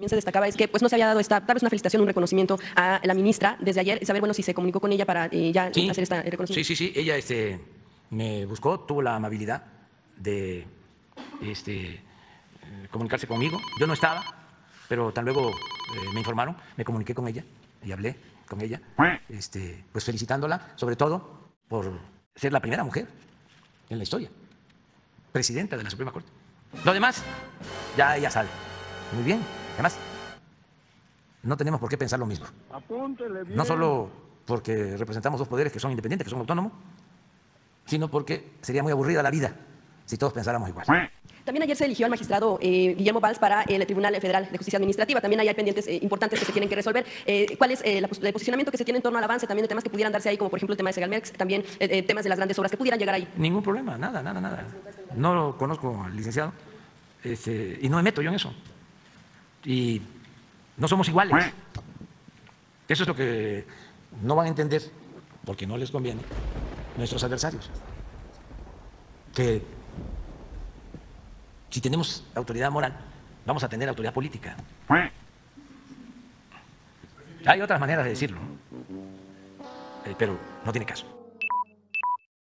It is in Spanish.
También se destacaba es que pues no se había dado esta, tal vez una felicitación, un reconocimiento a la ministra desde ayer, saber bueno si se comunicó con ella para ya sí, hacer esta reconocimiento. Sí, ella me buscó, tuvo la amabilidad de comunicarse conmigo. Yo no estaba, pero tan luego me informaron, me comuniqué con ella y hablé con ella, pues felicitándola, sobre todo por ser la primera mujer en la historia, presidenta de la Suprema Corte. Lo demás, ya ella sabe. Muy bien. Además, no tenemos por qué pensar lo mismo. No solo porque representamos dos poderes que son independientes, que son autónomos, sino porque sería muy aburrida la vida si todos pensáramos igual. También ayer se eligió al magistrado Guillermo Valls para el Tribunal Federal de Justicia Administrativa. También hay pendientes importantes que se tienen que resolver. ¿Cuál es el posicionamiento que se tiene en torno al avance también de temas que pudieran darse ahí, como por ejemplo el tema de Segalmerx, también temas de las grandes obras que pudieran llegar ahí? Ningún problema, nada. No lo conozco al licenciado y no me meto yo en eso. Y no somos iguales. Eso es lo que no van a entender, porque no les conviene, nuestros adversarios. Que si tenemos autoridad moral, vamos a tener autoridad política. Hay otras maneras de decirlo, pero no tiene caso.